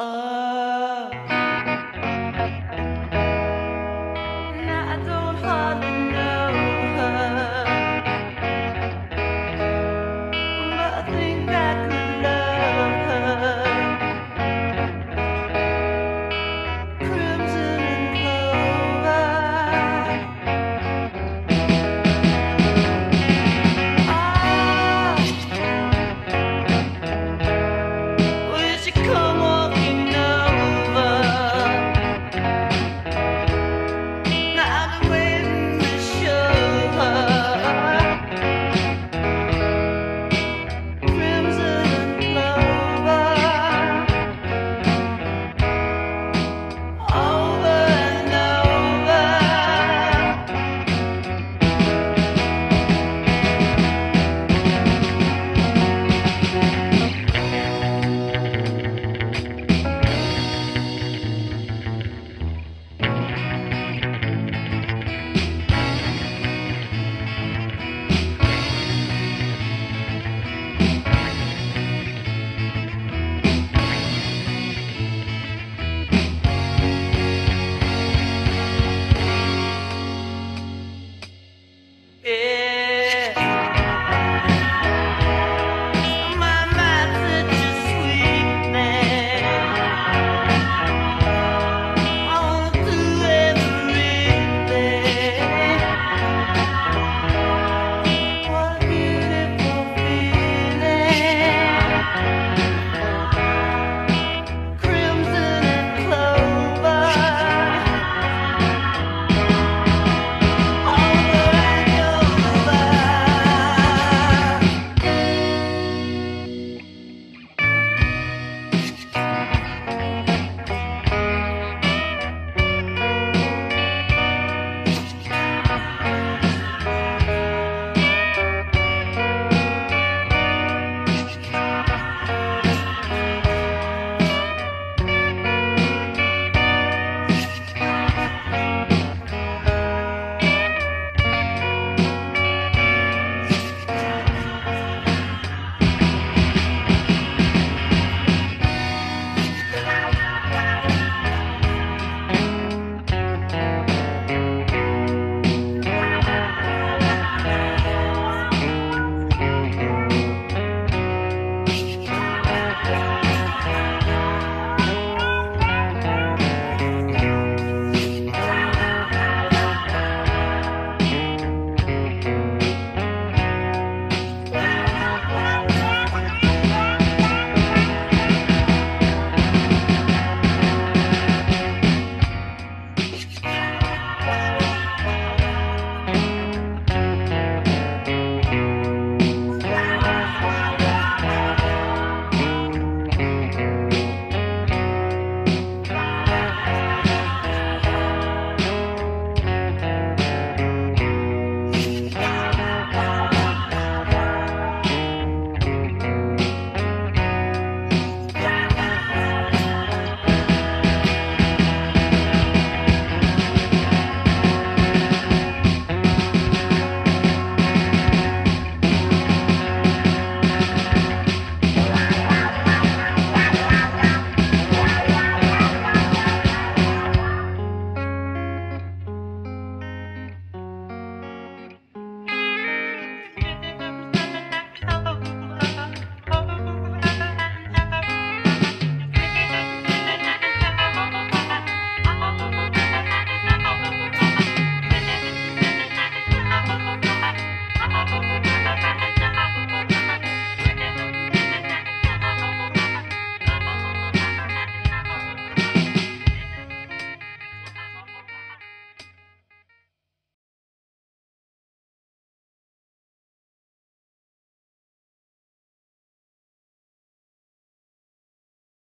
Now I don't hardly